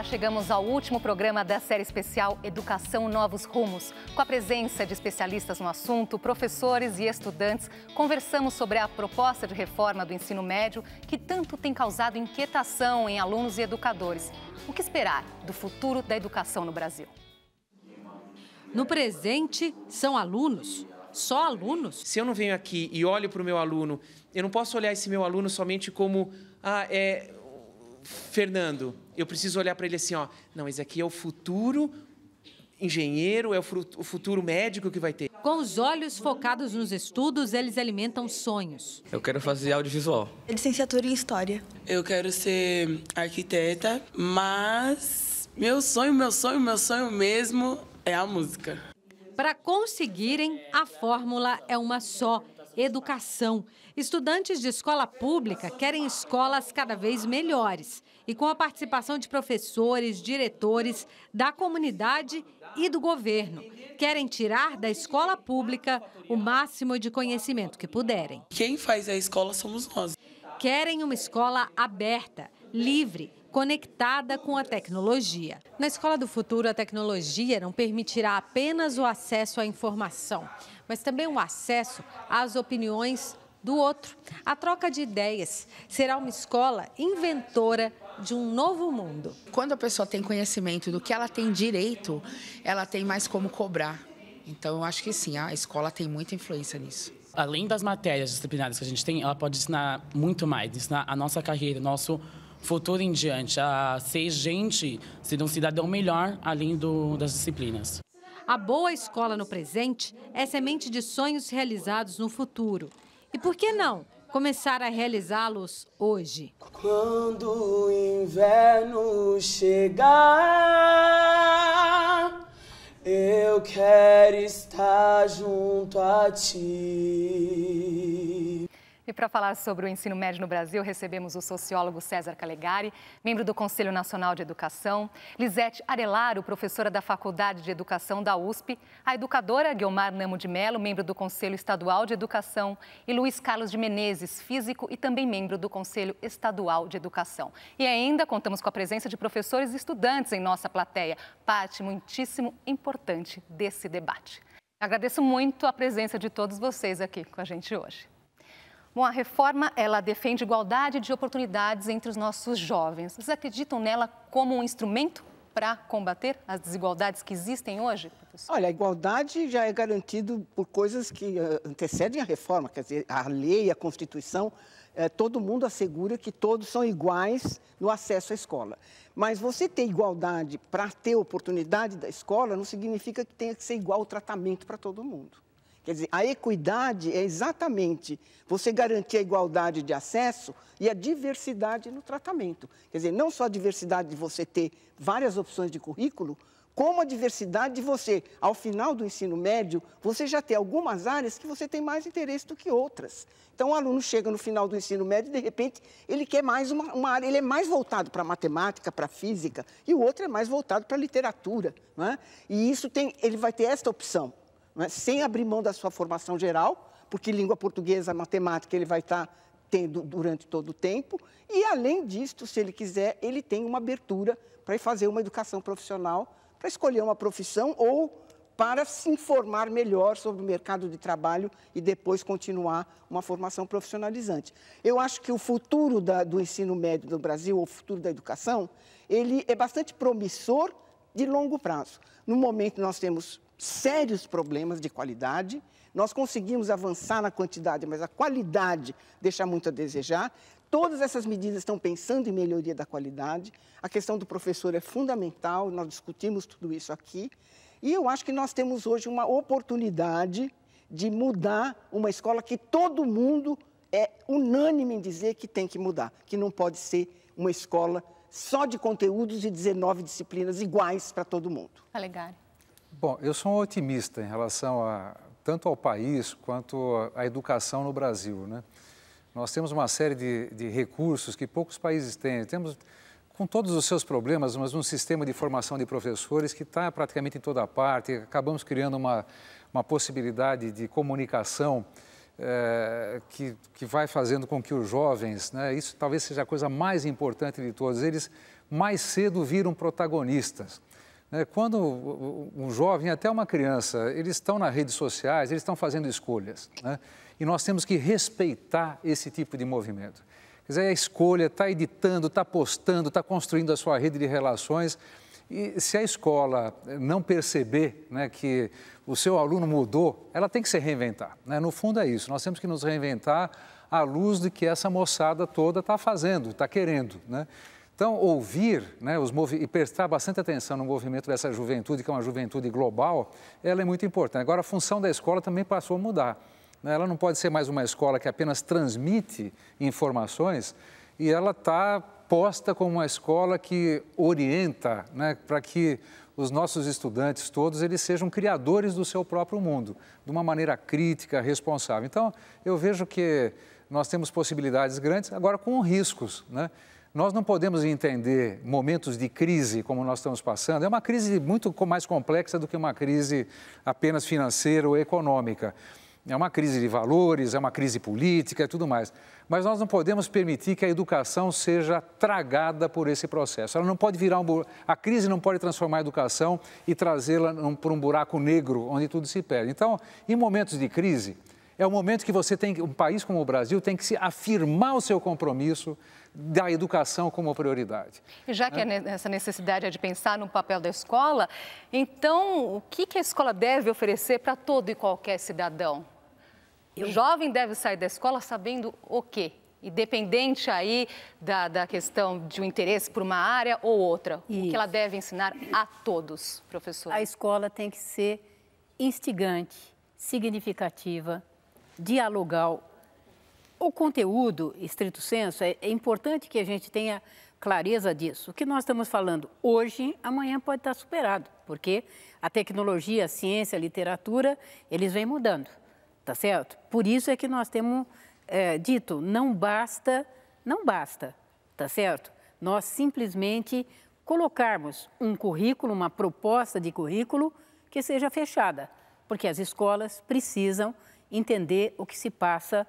Olá, chegamos ao último programa da série especial Educação Novos Rumos. Com a presença de especialistas no assunto, professores e estudantes, conversamos sobre a proposta de reforma do ensino médio que tanto tem causado inquietação em alunos e educadores. O que esperar do futuro da educação no Brasil? No presente, são alunos. Só alunos? Se eu não venho aqui e olho para o meu aluno, eu não posso olhar esse meu aluno somente como... Fernando, eu preciso olhar para ele assim, ó, não, esse aqui é o futuro engenheiro, é o futuro médico que vai ter. Com os olhos focados nos estudos, eles alimentam sonhos. Eu quero fazer audiovisual. Licenciatura em História. Eu quero ser arquiteta, mas meu sonho mesmo é a música. Para conseguirem, a fórmula é uma só: educação. Estudantes de escola pública querem escolas cada vez melhores e com a participação de professores, diretores, da comunidade e do governo. Querem tirar da escola pública o máximo de conhecimento que puderem. Quem faz a escola somos nós. Querem uma escola aberta, livre, conectada com a tecnologia. Na Escola do Futuro, a tecnologia não permitirá apenas o acesso à informação, mas também o acesso às opiniões do outro, a troca de ideias. Será uma escola inventora de um novo mundo. Quando a pessoa tem conhecimento do que ela tem direito, ela tem mais como cobrar. Então, eu acho que sim, a escola tem muita influência nisso. Além das matérias disciplinares que a gente tem, ela pode ensinar muito mais, ensinar a nossa carreira, nosso futuro em diante, a ser gente, ser um cidadão melhor, além das disciplinas. A boa escola no presente é semente de sonhos realizados no futuro. E por que não começar a realizá-los hoje? Quando o inverno chegar, eu quero estar junto a ti. E para falar sobre o ensino médio no Brasil, recebemos o sociólogo César Callegari, membro do Conselho Nacional de Educação, Lisete Arelaro, professora da Faculdade de Educação da USP, a educadora Guiomar Namo de Mello, membro do Conselho Estadual de Educação, e Luiz Carlos de Menezes, físico e também membro do Conselho Estadual de Educação. E ainda contamos com a presença de professores e estudantes em nossa plateia, parte muitíssimo importante desse debate. Agradeço muito a presença de todos vocês aqui com a gente hoje. Bom, a reforma, ela defende igualdade de oportunidades entre os nossos jovens. Vocês acreditam nela como um instrumento para combater as desigualdades que existem hoje, professor? Olha, a igualdade já é garantida por coisas que antecedem a reforma, quer dizer, a lei, a Constituição, todo mundo assegura que todos são iguais no acesso à escola. Mas você ter igualdade para ter oportunidade da escola não significa que tenha que ser igual o tratamento para todo mundo. Quer dizer, a equidade é exatamente você garantir a igualdade de acesso e a diversidade no tratamento. Quer dizer, não só a diversidade de você ter várias opções de currículo, como a diversidade de você, ao final do ensino médio, você já ter algumas áreas que você tem mais interesse do que outras. Então, o aluno chega no final do ensino médio e, de repente, ele quer mais uma área, ele é mais voltado para matemática, para física, e o outro é mais voltado para literatura, né? E isso tem, ele vai ter esta opção, sem abrir mão da sua formação geral, porque língua portuguesa, matemática, ele vai estar tendo durante todo o tempo. E, além disso, se ele quiser, ele tem uma abertura para ir fazer uma educação profissional, para escolher uma profissão ou para se informar melhor sobre o mercado de trabalho e depois continuar uma formação profissionalizante. Eu acho que o futuro do ensino médio no Brasil, ou o futuro da educação, ele é bastante promissor de longo prazo. No momento, nós temos sérios problemas de qualidade, nós conseguimos avançar na quantidade, mas a qualidade deixa muito a desejar. Todas essas medidas estão pensando em melhoria da qualidade, a questão do professor é fundamental, nós discutimos tudo isso aqui, e eu acho que nós temos hoje uma oportunidade de mudar uma escola que todo mundo é unânime em dizer que tem que mudar, que não pode ser uma escola só de conteúdos e 19 disciplinas iguais para todo mundo. Callegari. Bom, eu sou um otimista em relação tanto ao país quanto à educação no Brasil, né? Nós temos uma série de recursos que poucos países têm. Temos, com todos os seus problemas, mas um sistema de formação de professores que está praticamente em toda parte. Acabamos criando uma possibilidade de comunicação que vai fazendo com que os jovens, né, isso talvez seja a coisa mais importante de todos, eles mais cedo viram protagonistas. Quando um jovem, até uma criança, eles estão nas redes sociais, eles estão fazendo escolhas, né? E nós temos que respeitar esse tipo de movimento. Quer dizer, a escolha está editando, está postando, está construindo a sua rede de relações. E se a escola não perceber, né, que o seu aluno mudou, ela tem que se reinventar, né? No fundo é isso, nós temos que nos reinventar à luz de que essa moçada toda está fazendo, está querendo, né? Então, ouvir, né, e prestar bastante atenção no movimento dessa juventude, que é uma juventude global, ela é muito importante. Agora, a função da escola também passou a mudar, né? Ela não pode ser mais uma escola que apenas transmite informações, e ela está posta como uma escola que orienta, né, para que os nossos estudantes todos eles sejam criadores do seu próprio mundo, de uma maneira crítica, responsável. Então, eu vejo que nós temos possibilidades grandes, agora com riscos, né? Nós não podemos entender momentos de crise como nós estamos passando. É uma crise muito mais complexa do que uma crise apenas financeira ou econômica. É uma crise de valores, é uma crise política e tudo mais. Mas nós não podemos permitir que a educação seja tragada por esse processo. Ela não pode virar a crise não pode transformar a educação e trazê-la para um buraco negro onde tudo se perde. Então, em momentos de crise, é o momento que você tem, um país como o Brasil tem que se afirmar o seu compromisso da educação como prioridade. E já que essa necessidade é de pensar no papel da escola, então o que a escola deve oferecer para todo e qualquer cidadão? O jovem deve sair da escola sabendo o quê? Independente aí da questão de um interesse por uma área ou outra. Isso. O que ela deve ensinar a todos, professora? A escola tem que ser instigante, significativa, dialogal. O conteúdo, estrito senso, é importante que a gente tenha clareza disso. O que nós estamos falando hoje, amanhã pode estar superado, porque a tecnologia, a ciência, a literatura, eles vêm mudando. Tá certo? Por isso é que nós temos dito, não basta, tá certo? Nós simplesmente colocarmos um currículo, uma proposta de currículo que seja fechada, porque as escolas precisam entender o que se passa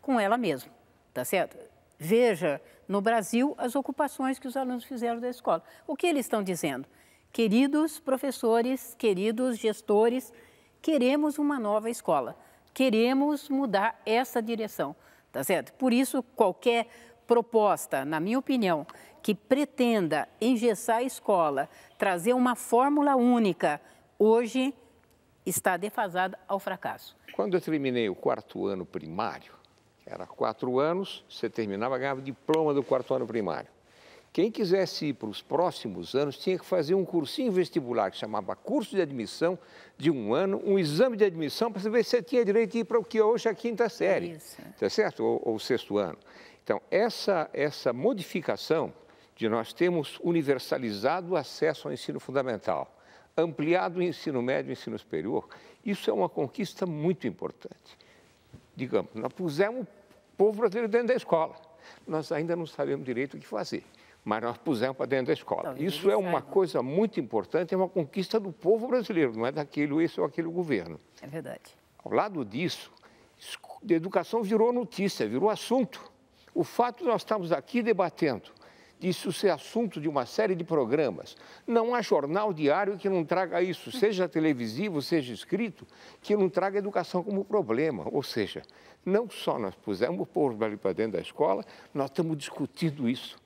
com ela mesma, tá certo? Veja, no Brasil, as ocupações que os alunos fizeram da escola. O que eles estão dizendo? Queridos professores, queridos gestores, queremos uma nova escola. Queremos mudar essa direção, tá certo? Por isso, qualquer proposta, na minha opinião, que pretenda engessar a escola, trazer uma fórmula única, hoje está defasada ao fracasso. Quando eu terminei o 4º ano primário, era 4 anos, você terminava, ganhava o diploma do 4º ano primário. Quem quisesse ir para os próximos anos tinha que fazer um cursinho vestibular, que chamava curso de admissão de 1 ano, um exame de admissão para saber se tinha direito de ir para o que hoje é a 5ª série, tá certo? Ou 6º ano. Então, essa modificação de nós termos universalizado o acesso ao ensino fundamental, ampliado o ensino médio e o ensino superior, isso é uma conquista muito importante. Digamos, nós pusemos o povo brasileiro dentro da escola. Nós ainda não sabemos direito o que fazer, mas nós pusemos para dentro da escola. Isso é uma coisa muito importante, é uma conquista do povo brasileiro, não é daquele esse ou aquele governo. É verdade. Ao lado disso, a educação virou notícia, virou assunto. O fato de nós estarmos aqui debatendo, isso ser assunto de uma série de programas. Não há jornal diário que não traga isso, seja televisivo, seja escrito, que não traga a educação como problema. Ou seja, não só nós pusemos o povo ali para dentro da escola, nós estamos discutindo isso.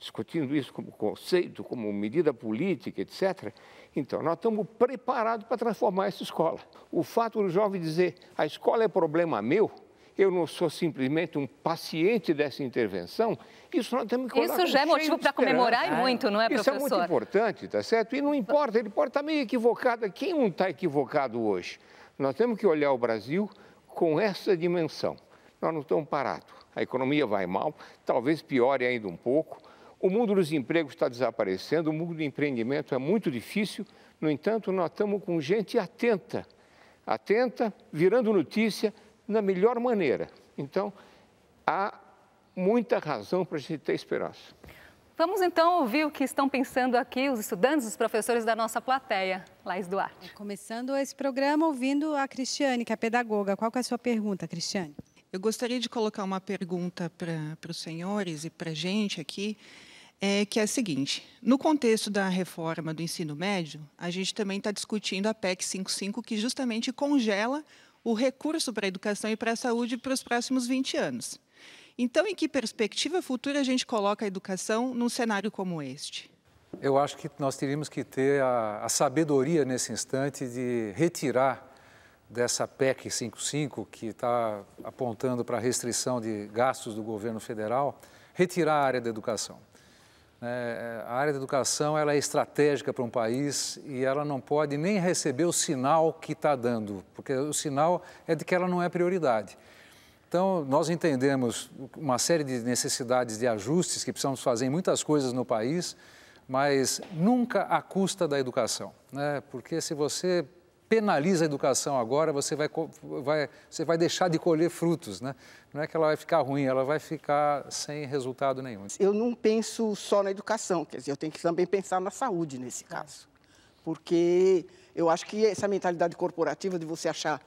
Discutindo isso como conceito, como medida política, etc. Então, nós estamos preparados para transformar essa escola. O fato do jovem dizer, a escola é problema meu, eu não sou simplesmente um paciente dessa intervenção, isso nós temos que olhar. Isso já é motivo para comemorar e muito, não é, professor? Isso é muito importante, tá certo? E não importa, ele pode estar meio equivocado. Quem não está equivocado hoje? Nós temos que olhar o Brasil com essa dimensão. Nós não estamos parados. A economia vai mal, talvez piore ainda um pouco. O mundo dos empregos está desaparecendo, o mundo do empreendimento é muito difícil. No entanto, nós estamos com gente atenta, virando notícia, na melhor maneira. Então, há muita razão para a gente ter esperança. Vamos, então, ouvir o que estão pensando aqui os estudantes, os professores da nossa plateia. Laís Duarte. Começando esse programa, ouvindo a Cristiane, que é pedagoga. Qual que é a sua pergunta, Cristiane? Eu gostaria de colocar uma pergunta para os senhores e para a gente aqui. que é a seguinte. No contexto da reforma do ensino médio, a gente também está discutindo a PEC 55, que justamente congela o recurso para a educação e para a saúde para os próximos 20 anos. Então, em que perspectiva futura a gente coloca a educação num cenário como este? Eu acho que nós teríamos que ter a sabedoria nesse instante de retirar dessa PEC 55, que está apontando para a restrição de gastos do governo federal, retirar a área da educação. A área da educação ela é estratégica para um país e ela não pode nem receber o sinal que está dando, porque o sinal é de que ela não é prioridade. Então, nós entendemos uma série de necessidades de ajustes que precisamos fazer em muitas coisas no país, mas nunca à custa da educação, né? Porque se você penaliza a educação agora, você vai deixar de colher frutos, né? Não é que ela vai ficar ruim, ela vai ficar sem resultado nenhum. Eu não penso só na educação, quer dizer, eu tenho que também pensar na saúde nesse caso, porque eu acho que essa mentalidade corporativa de você achar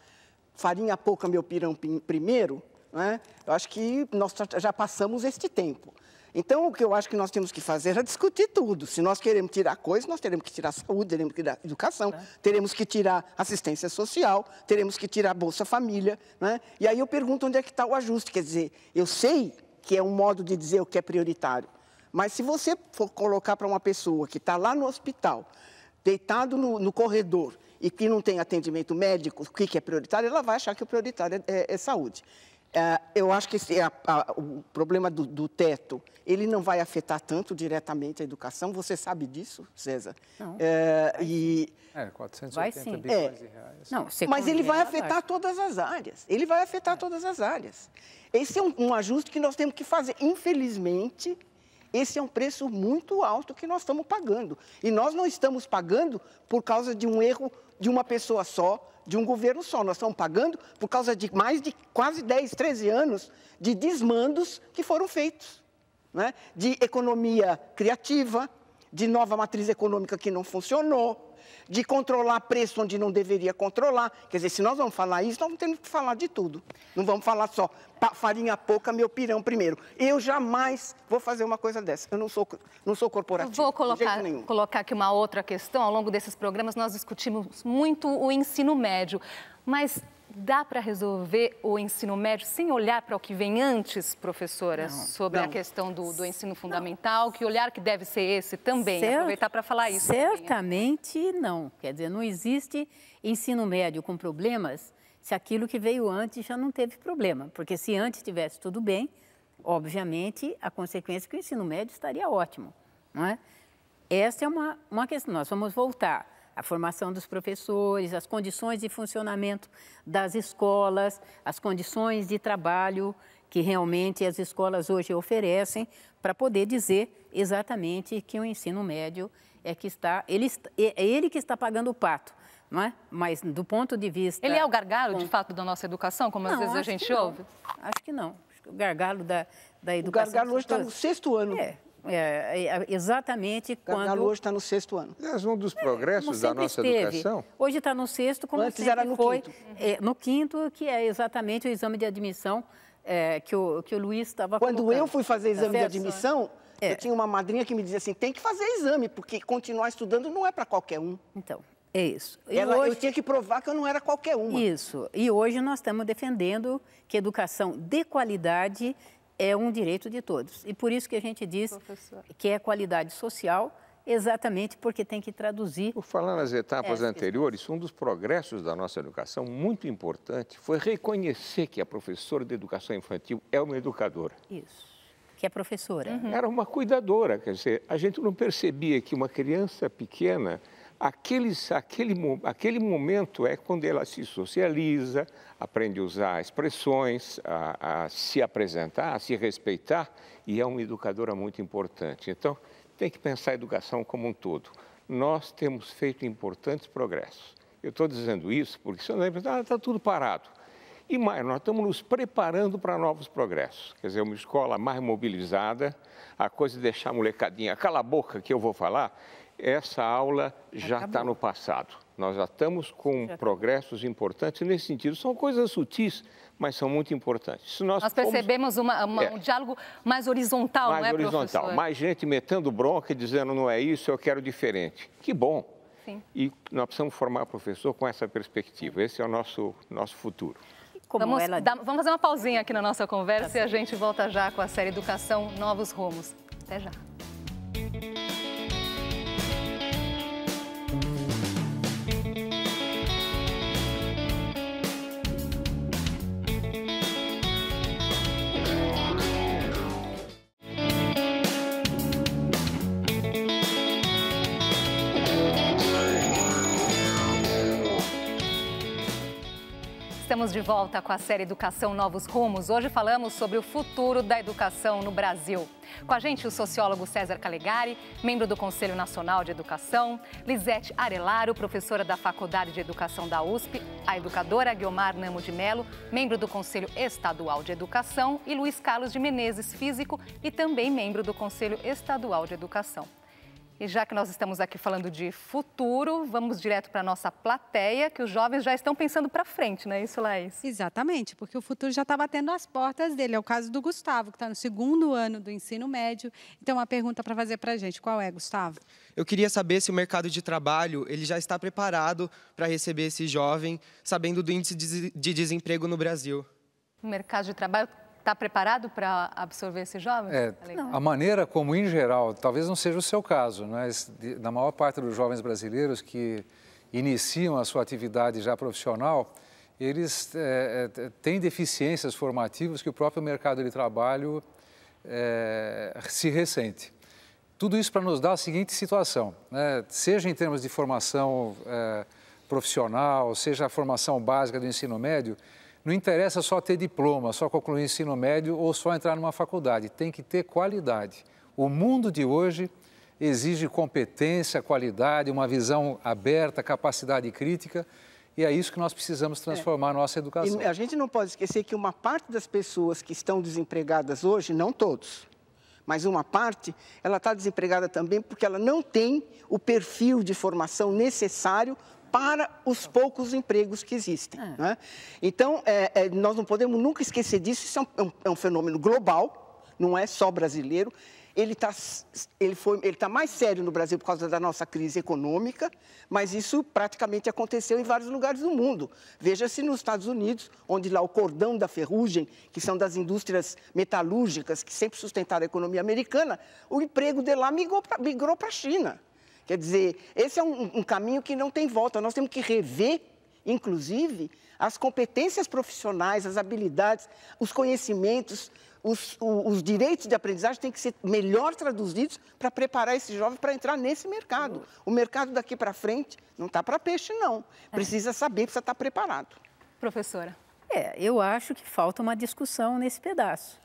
farinha pouca, meu pirão primeiro, né? Eu acho que nós já passamos este tempo. Então, o que eu acho que nós temos que fazer é discutir tudo. Se nós queremos tirar coisas, nós teremos que tirar saúde, teremos que tirar educação, teremos que tirar assistência social, teremos que tirar Bolsa Família, né? E aí eu pergunto onde é que está o ajuste. Quer dizer, eu sei que é um modo de dizer o que é prioritário, mas se você for colocar para uma pessoa que está lá no hospital, deitado no corredor e que não tem atendimento médico, o que, que é prioritário, ela vai achar que o prioritário é saúde. Eu acho que o problema do teto, ele não vai afetar tanto diretamente a educação. Você sabe disso, César? Não. É, 480 bilhões de reais. Não, mas ele vai afetar todas as áreas. Ele vai afetar todas as áreas. Esse é um ajuste que nós temos que fazer. Infelizmente, esse é um preço muito alto que nós estamos pagando. E nós não estamos pagando por causa de um erro de uma pessoa só, de um governo só. Nós estamos pagando por causa de mais de quase 10, 13 anos de desmandos que foram feitos, né? De economia criativa, de nova matriz econômica que não funcionou, de controlar preço onde não deveria controlar. Quer dizer, se nós vamos falar isso, nós temos que falar de tudo. Não vamos falar só farinha pouca, meu pirão primeiro. Eu jamais vou fazer uma coisa dessa. Eu não sou corporativa. Vou colocar aqui uma outra questão. Ao longo desses programas, nós discutimos muito o ensino médio, mas dá para resolver o ensino médio sem olhar para o que vem antes, professora, sobre a questão do ensino fundamental? Não. Que olhar que deve ser esse também? Aproveitar para falar isso. Certamente também. Não. Quer dizer, não existe ensino médio com problemas se aquilo que veio antes já não teve problema. Porque se antes tivesse tudo bem, obviamente, a consequência é que o ensino médio estaria ótimo, não é? Essa é uma questão. Nós vamos voltar. A formação dos professores, as condições de funcionamento das escolas, as condições de trabalho que realmente as escolas hoje oferecem para poder dizer exatamente que o ensino médio é que está... É ele que está pagando o pato, não é? Mas do ponto de vista... Ele é o gargalo, de fato, da nossa educação, como às vezes a gente ouve? Acho que não. O gargalo da educação... O gargalo hoje está no sexto ano. Exatamente quando... O gargalo hoje está no sexto ano. É um dos progressos da nossa educação. Hoje está no sexto, como antes sempre era no foi. Quinto. No quinto, que é exatamente o exame de admissão que o Luiz estava colocando. Quando eu fui fazer exame de admissão, eu tinha uma madrinha que me dizia assim, tem que fazer exame, porque continuar estudando não é para qualquer um. Então, é isso. Eu tinha que provar que eu não era qualquer uma. Isso. E hoje nós estamos defendendo que educação de qualidade é um direito de todos. E por isso que a gente diz que é qualidade social, exatamente porque tem que traduzir... Por falar nas etapas anteriores, um dos progressos da nossa educação, muito importante, foi reconhecer que a professora de educação infantil é uma educadora. Isso, que é professora. Uhum. Era uma cuidadora, quer dizer, a gente não percebia que uma criança pequena... Aquele momento é quando ela se socializa, aprende a usar expressões, a se apresentar, a se respeitar, e é uma educadora muito importante. Então, tem que pensar a educação como um todo. Nós temos feito importantes progressos. Eu estou dizendo isso porque, se eu não lembro, está tudo parado. E mais, nós estamos nos preparando para novos progressos. Quer dizer, uma escola mais mobilizada, a coisa de deixar a molecadinha, cala a boca que eu vou falar... Essa aula já está no passado. Nós já estamos com progressos importantes nesse sentido. São coisas sutis, mas são muito importantes. Se nós percebemos um diálogo mais horizontal, não é, professor? Mais horizontal, mais gente metendo bronca e dizendo não é isso, eu quero diferente. Que bom. Sim. E nós precisamos formar professor com essa perspectiva. Esse é o nosso futuro. Vamos fazer uma pausinha aqui na nossa conversa e a gente volta já com a série Educação Novos Rumos. Até já. Estamos de volta com a série Educação Novos Rumos. Hoje falamos sobre o futuro da educação no Brasil. Com a gente o sociólogo César Callegari, membro do Conselho Nacional de Educação, Lisete Arelaro, professora da Faculdade de Educação da USP, a educadora Guiomar Namo de Mello, membro do Conselho Estadual de Educação, e Luiz Carlos de Menezes, físico e também membro do Conselho Estadual de Educação. E já que nós estamos aqui falando de futuro, vamos direto para a nossa plateia, que os jovens já estão pensando para frente, não é isso, Laís? Exatamente, porque o futuro já está batendo as portas dele. É o caso do Gustavo, que está no segundo ano do ensino médio. Então, uma pergunta para fazer para a gente. Qual é, Gustavo? Eu queria saber se o mercado de trabalho ele já está preparado para receber esse jovem, sabendo do índice de desemprego no Brasil. O mercado de trabalho... Está preparado para absorver esse jovem? É, a maneira como, em geral, talvez não seja o seu caso, mas na maior parte dos jovens brasileiros que iniciam a sua atividade já profissional, eles têm deficiências formativas que o próprio mercado de trabalho se ressente. Tudo isso para nos dar a seguinte situação, né? Seja em termos de formação profissional, seja a formação básica do ensino médio, não interessa só ter diploma, só concluir o ensino médio ou só entrar numa faculdade. Tem que ter qualidade. O mundo de hoje exige competência, qualidade, uma visão aberta, capacidade crítica. E é isso que nós precisamos transformar a nossa educação. E a gente não pode esquecer que uma parte das pessoas que estão desempregadas hoje, não todos, mas uma parte, ela está desempregada também porque ela não tem o perfil de formação necessário para os poucos empregos que existem. Né? Então, nós não podemos nunca esquecer disso. Isso é um fenômeno global, não é só brasileiro. Ele tá mais sério no Brasil por causa da nossa crise econômica, mas isso praticamente aconteceu em vários lugares do mundo. Veja-se nos Estados Unidos, onde lá o cordão da ferrugem, que são das indústrias metalúrgicas, que sempre sustentaram a economia americana, o emprego de lá migrou para a China. Quer dizer, esse é um caminho que não tem volta. Nós temos que rever, inclusive, as competências profissionais, as habilidades, os conhecimentos, os direitos de aprendizagem têm que ser melhor traduzidos para preparar esse jovem para entrar nesse mercado. O mercado daqui para frente não está para peixe, não. Precisa saber, precisa estar preparado. Professora. Eu acho que falta uma discussão nesse pedaço.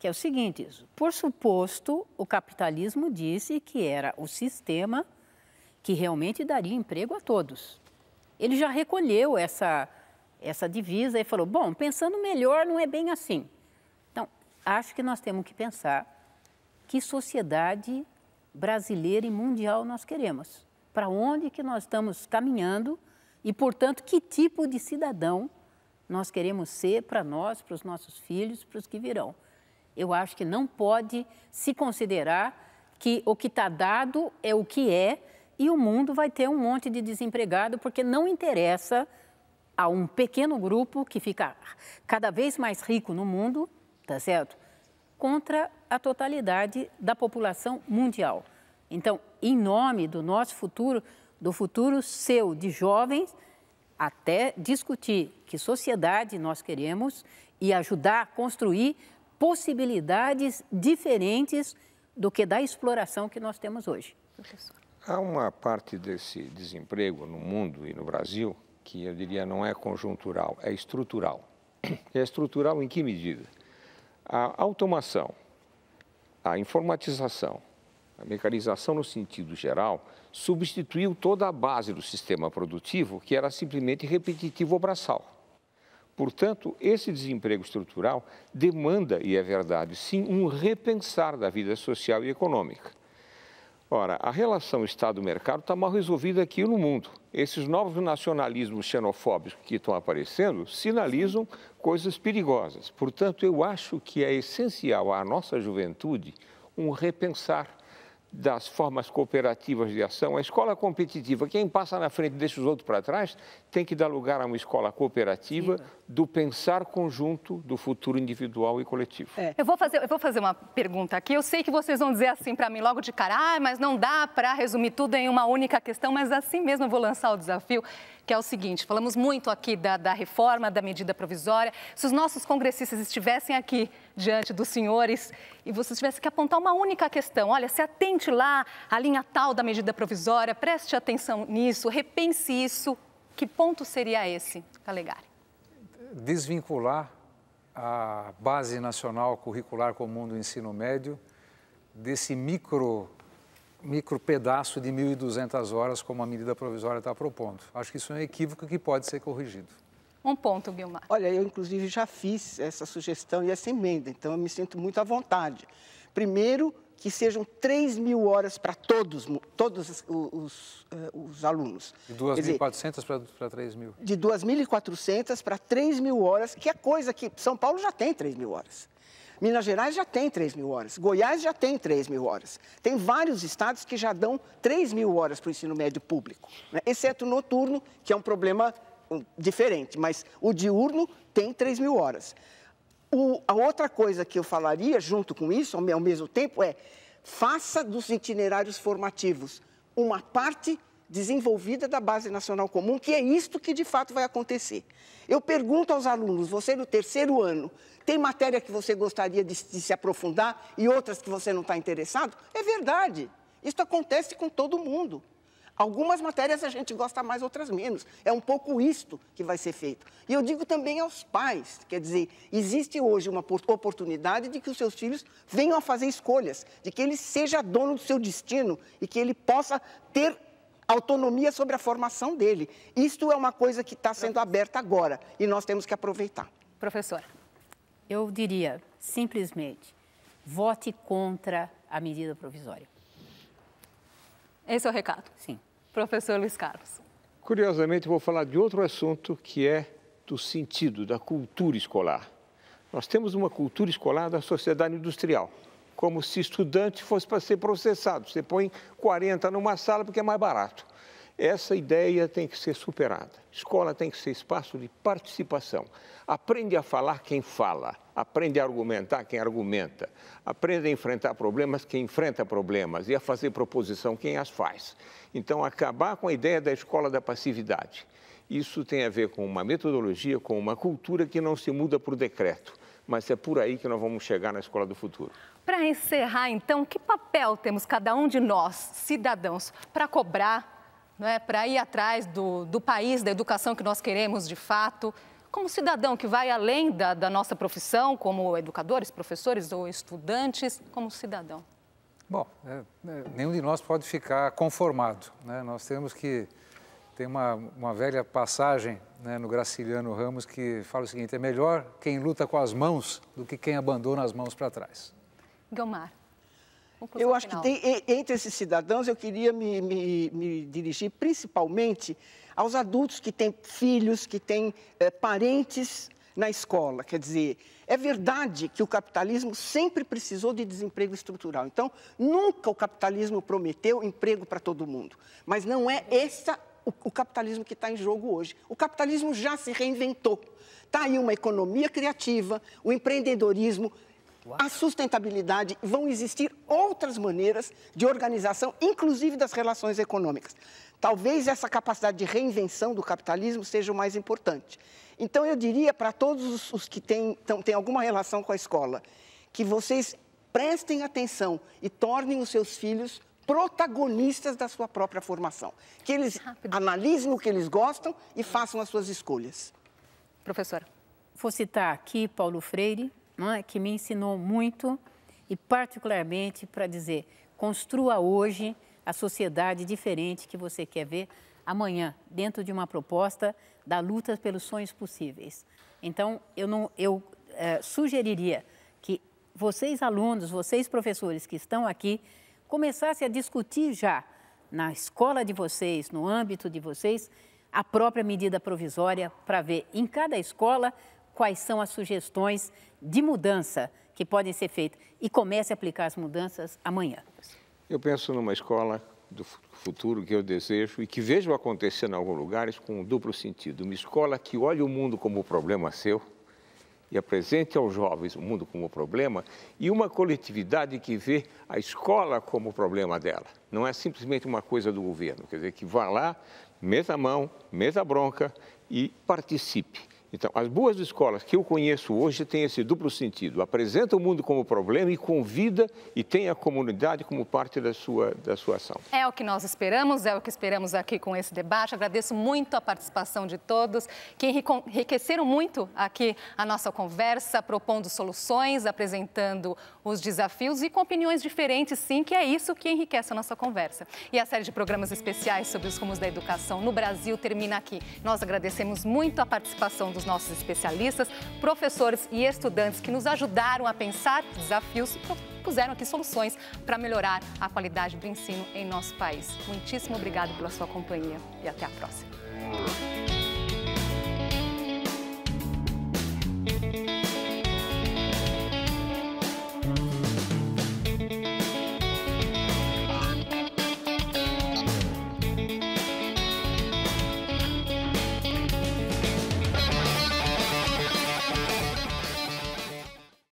Que é o seguinte, por suposto, o capitalismo disse que era o sistema que realmente daria emprego a todos. Ele já recolheu essa divisa e falou, bom, pensando melhor não é bem assim. Então, acho que nós temos que pensar que sociedade brasileira e mundial nós queremos. Para onde que nós estamos caminhando e, portanto, que tipo de cidadão nós queremos ser para nós, para os nossos filhos, para os que virão. Eu acho que não pode se considerar que o que está dado é o que é e o mundo vai ter um monte de desempregado porque não interessa a um pequeno grupo que fica cada vez mais rico no mundo, tá certo? Contra a totalidade da população mundial. Então, em nome do nosso futuro, do futuro seu de jovens, até discutir que sociedade nós queremos e ajudar a construir possibilidades diferentes do que da exploração que nós temos hoje. Professor. Há uma parte desse desemprego no mundo e no Brasil que eu diria não é conjuntural, é estrutural. É estrutural em que medida? A automação, a informatização, a mecanização no sentido geral, substituiu toda a base do sistema produtivo que era simplesmente repetitivo ou braçal. Portanto, esse desemprego estrutural demanda, e é verdade, sim, um repensar da vida social e econômica. Ora, a relação Estado-mercado está mal resolvida aqui no mundo. Esses novos nacionalismos xenofóbicos que estão aparecendo sinalizam coisas perigosas. Portanto, eu acho que é essencial à nossa juventude um repensar das formas cooperativas de ação. A escola competitiva, quem passa na frente e deixa os outros para trás, tem que dar lugar a uma escola cooperativa do pensar conjunto do futuro individual e coletivo. É. Eu vou fazer uma pergunta aqui. Eu sei que vocês vão dizer assim para mim logo de cara, ah, mas não dá para resumir tudo em uma única questão, mas assim mesmo eu vou lançar o desafio, que é o seguinte, falamos muito aqui da reforma, da medida provisória. Se os nossos congressistas estivessem aqui diante dos senhores e vocês tivessem que apontar uma única questão, olha, se atente lá à linha tal da medida provisória, preste atenção nisso, repense isso, que ponto seria esse, Callegari? Desvincular a base nacional curricular comum do ensino médio desse micro pedaço de 1.200 horas, como a medida provisória está propondo. Acho que isso é um equívoco que pode ser corrigido. Um ponto, Guiomar. Olha, eu, inclusive, já fiz essa sugestão e essa emenda, então eu me sinto muito à vontade. Primeiro, que sejam 3.000 horas para todos os alunos. De 2.400 para 3.000. De 2.400 para 3.000 horas, que é coisa que São Paulo já tem 3.000 horas. Minas Gerais já tem 3.000 horas, Goiás já tem 3.000 horas. Tem vários estados que já dão 3.000 horas para o ensino médio público, né? Exceto o noturno, que é um problema diferente, mas o diurno tem 3.000 horas. A outra coisa que eu falaria, junto com isso, ao mesmo tempo, é faça dos itinerários formativos uma parte desenvolvida da Base Nacional Comum, que é isto que, de fato, vai acontecer. Eu pergunto aos alunos, você no terceiro ano, tem matéria que você gostaria de se aprofundar e outras que você não está interessado? É verdade, isso acontece com todo mundo. Algumas matérias a gente gosta mais, outras menos. É um pouco isto que vai ser feito. E eu digo também aos pais, quer dizer, existe hoje uma oportunidade de que os seus filhos venham a fazer escolhas, de que ele seja dono do seu destino e que ele possa ter autonomia sobre a formação dele. Isto é uma coisa que está sendo aberta agora e nós temos que aproveitar. Professora. Eu diria, simplesmente, vote contra a medida provisória. Esse é o recado. Sim. Professor Luiz Carlos. Curiosamente, vou falar de outro assunto que é do sentido da cultura escolar. Nós temos uma cultura escolar da sociedade industrial, como se estudante fosse para ser processado. Você põe 40 numa sala porque é mais barato. Essa ideia tem que ser superada. Escola tem que ser espaço de participação. Aprende a falar quem fala, aprende a argumentar quem argumenta, aprende a enfrentar problemas quem enfrenta problemas e a fazer proposição quem as faz. Então, acabar com a ideia da escola da passividade. Isso tem a ver com uma metodologia, com uma cultura que não se muda por decreto, mas é por aí que nós vamos chegar na escola do futuro. Para encerrar, então, que papel temos cada um de nós, cidadãos, para cobrar, não é, para ir atrás do país, da educação que nós queremos de fato, como cidadão que vai além da nossa profissão, como educadores, professores ou estudantes, como cidadão? Bom, nenhum de nós pode ficar conformado, né? Nós temos que... Tem uma velha passagem, né, no Graciliano Ramos que fala o seguinte, é melhor quem luta com as mãos do que quem abandona as mãos para trás. Guiomar. Eu acho que tem, entre esses cidadãos, eu queria me dirigir principalmente aos adultos que têm filhos, que têm parentes na escola. Quer dizer, é verdade que o capitalismo sempre precisou de desemprego estrutural. Então, nunca o capitalismo prometeu emprego para todo mundo. Mas não é essa o capitalismo que está em jogo hoje. O capitalismo já se reinventou. Está aí uma economia criativa, o empreendedorismo, a sustentabilidade, vão existir outras maneiras de organização, inclusive das relações econômicas. Talvez essa capacidade de reinvenção do capitalismo seja o mais importante. Então, eu diria para todos os que têm alguma relação com a escola, que vocês prestem atenção e tornem os seus filhos protagonistas da sua própria formação. Que eles analisem o que eles gostam e façam as suas escolhas. Professora. Vou citar aqui Paulo Freire, que me ensinou muito e particularmente para dizer, construa hoje a sociedade diferente que você quer ver amanhã, dentro de uma proposta da luta pelos sonhos possíveis. Então, eu sugeriria que vocês alunos, vocês professores que estão aqui, começasse a discutir já na escola de vocês, no âmbito de vocês, a própria medida provisória para ver em cada escola quais são as sugestões de mudança que podem ser feitas e comece a aplicar as mudanças amanhã. Eu penso numa escola do futuro que eu desejo e que vejo acontecer em alguns lugares com um duplo sentido. Uma escola que olhe o mundo como problema seu e apresente aos jovens o mundo como problema, e uma coletividade que vê a escola como problema dela. Não é simplesmente uma coisa do governo, quer dizer, que vá lá, meta a mão, meta a bronca e participe. Então, as boas escolas que eu conheço hoje têm esse duplo sentido, apresenta o mundo como problema e convida e tem a comunidade como parte da sua ação. É o que nós esperamos, é o que esperamos aqui com esse debate. Agradeço muito a participação de todos, que enriqueceram muito aqui a nossa conversa, propondo soluções, apresentando os desafios e com opiniões diferentes, sim, que é isso que enriquece a nossa conversa. E a série de programas especiais sobre os rumos da educação no Brasil termina aqui. Nós agradecemos muito a participação dos nossos especialistas, professores e estudantes que nos ajudaram a pensar desafios e propuseram aqui soluções para melhorar a qualidade do ensino em nosso país. Muitíssimo obrigado pela sua companhia e até a próxima.